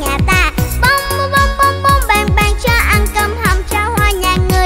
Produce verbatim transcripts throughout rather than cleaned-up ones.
Nhà ta bông bông bông bông bang bang cho ăn cơm hầm cho hoa nhà người.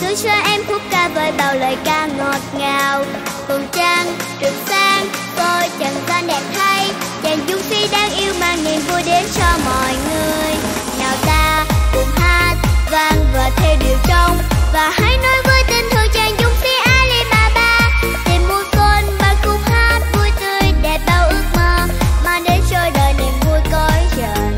xưa xưa em khúc ca với bao lời ca ngọt ngào. Hồng Trang, Trường Sang, tôi chẳng gian đẹp thay. Chàng Dung Phi đang yêu mang niềm vui đến cho mọi người. Nào ta cùng hát vang và theo điều trong và hãy nói với tình thương chàng Dung Phi Alibaba. Tìm mua con ba khúc hát vui tươi đẹp bao ước mơ, mang đến cho đời niềm vui cõi trần.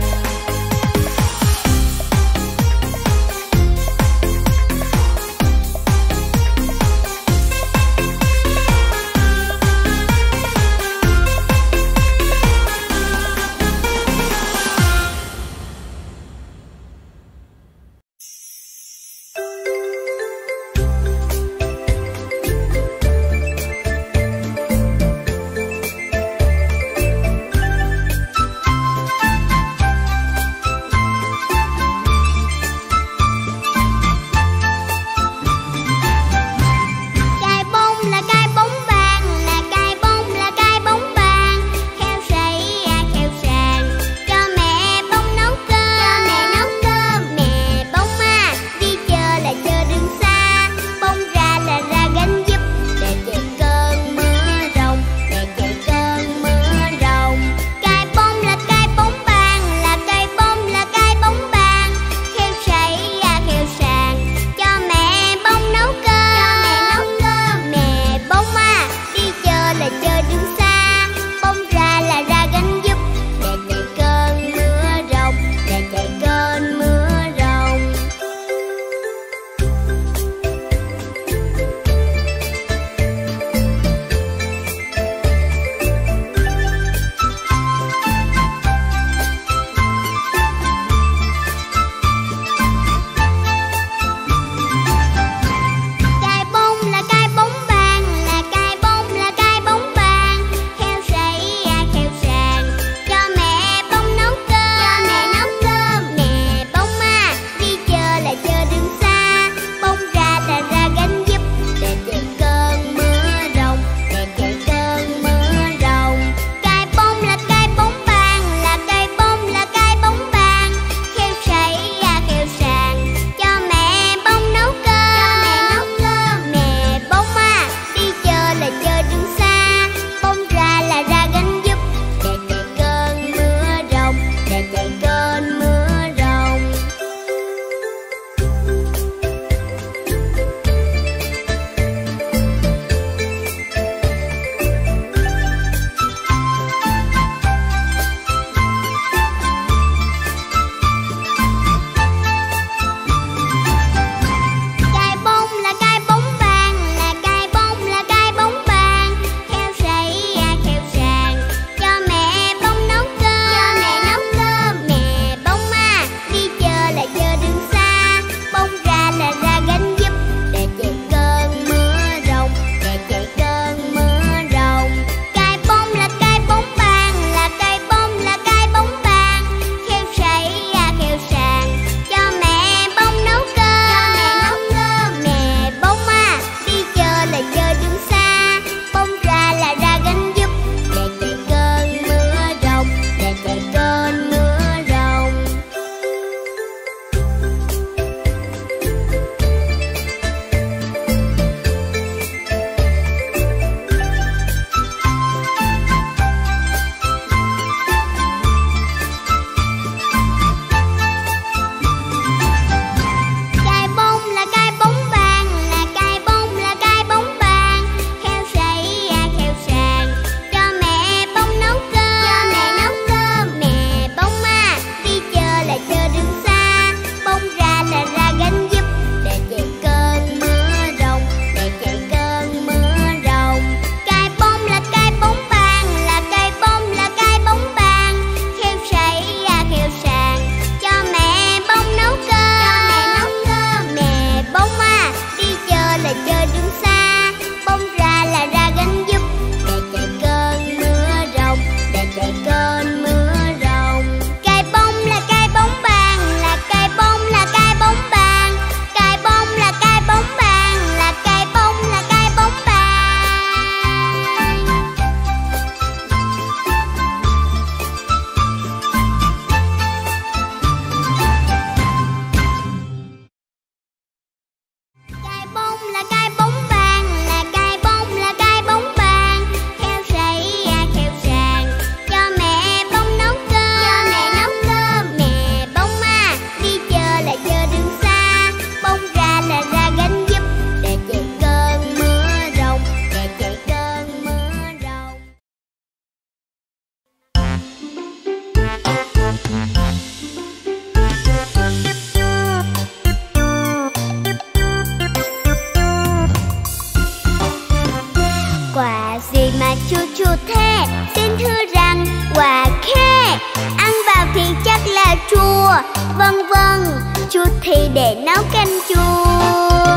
chua, vân vân. Chua thì để nấu canh chua.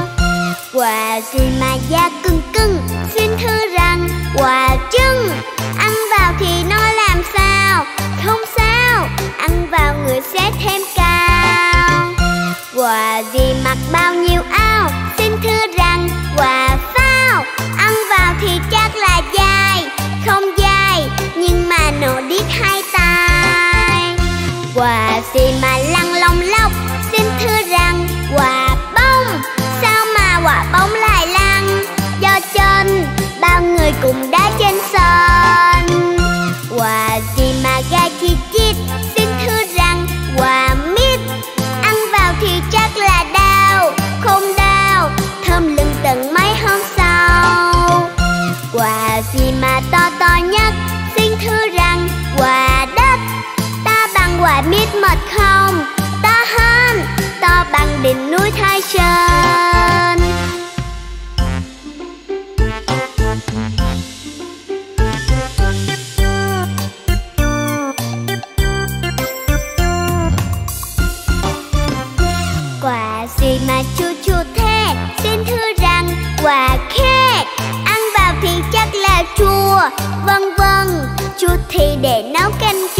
Quả gì mà da cưng cưng? Xin thưa rằng quả trứng. Ăn vào thì nó làm sao? Không sao, ăn vào người sẽ thêm cao. Quả gì mặc bao nhiêu áo? Xin thưa rằng quả phao. Ăn vào thì chắc là dai. Không dai, nhưng mà nổ điếc hai tai. Quả gì mà lăn lông lóc? Xin thưa rằng quả bông. Sao mà quả bóng lại lăn? Do chân bao người cũng đá trên sân. Quả gì mà gai chi chít? Xin thưa rằng quả mít. Ăn vào thì chắc là đau. Không đau, thơm lừng tận mấy hôm sau. Quả gì mà to to nhất? Xin thưa rằng quả đất. Ta bằng quả mít mật không? To hơn, to bằng đỉnh núi Thái Sơn. Quả gì mà chua chua thế? Xin thưa rằng quả khế. Ăn vào thì chắc là chua, vân vân. Chua thì để nấu canh